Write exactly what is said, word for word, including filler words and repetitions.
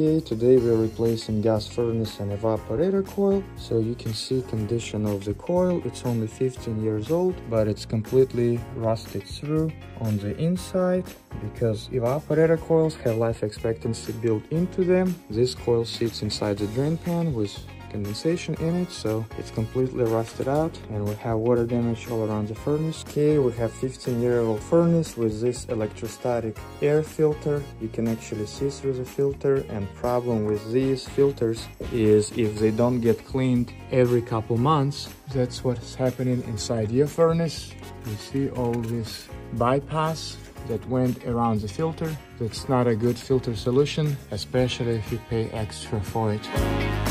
Okay, today we're replacing gas furnace and evaporator coil. So you can see condition of the coil. It's only fifteen years old, but it's completely rusted through on the inside because evaporator coils have life expectancy built into them. This coil sits inside the drain pan with condensation in it, so it's completely rusted out and we have water damage all around the furnace. Okay, we have fifteen year old furnace with this electrostatic air filter. You can actually see through the filter, and problem with these filters is if they don't get cleaned every couple months, that's what's happening inside your furnace. You see all this bypass that went around the filter. That's not a good filter solution, especially if you pay extra for it.